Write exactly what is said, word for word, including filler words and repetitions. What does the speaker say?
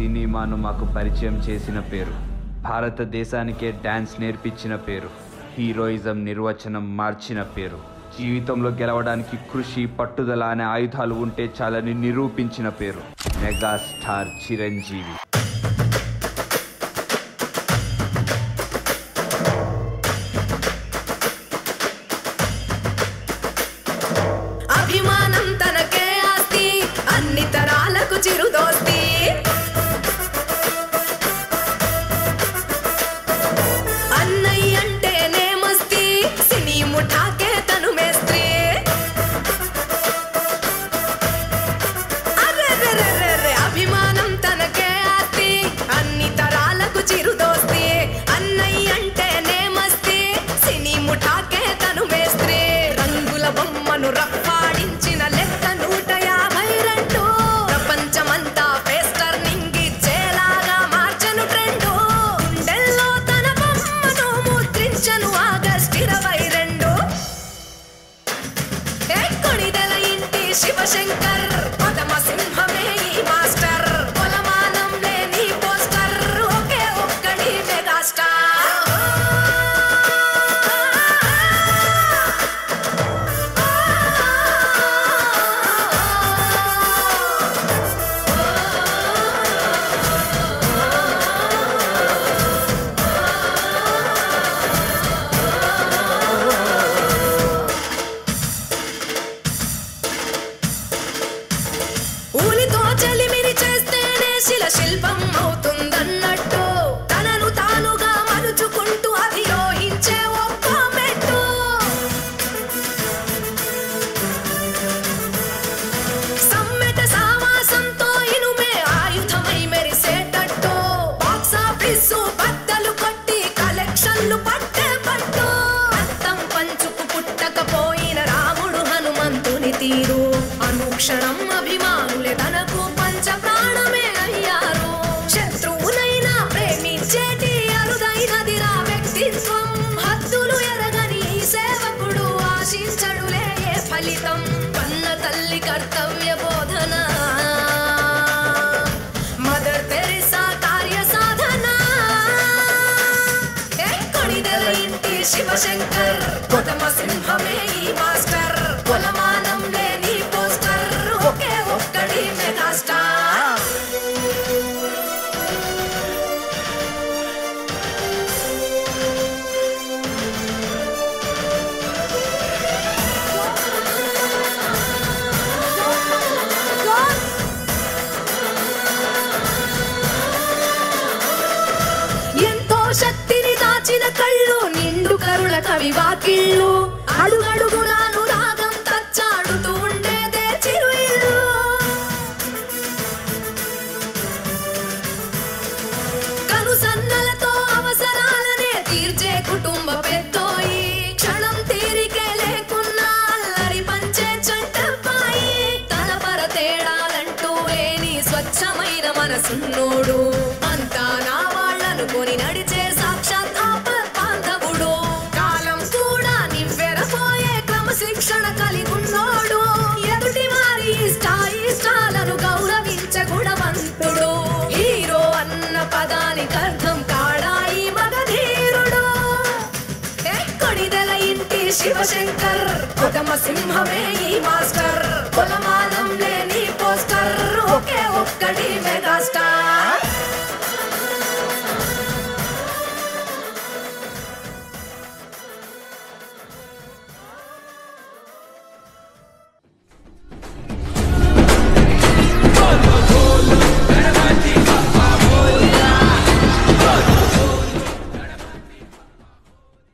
సినిమాను మాకు పరిచయం చేసిన పేరు, భారతదేశానికే డ్యాన్స్ నేర్పించిన పేరు, హీరోయిజం నిర్వచనం మార్చిన పేరు, జీవితంలో గెలవడానికి కృషి పట్టుదల అనే ఆయుధాలు ఉంటే చాలని నిరూపించిన పేరు మెగాస్టార్ చిరంజీవి. Megastar.